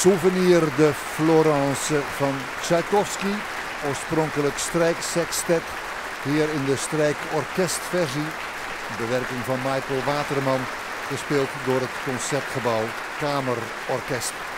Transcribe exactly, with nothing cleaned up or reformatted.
Souvenir de Florence van Tchaikovsky, oorspronkelijk strijksextet, hier in de strijkorkestversie, bewerking van Michael Waterman, gespeeld door het Concertgebouw Chamber Orchestra.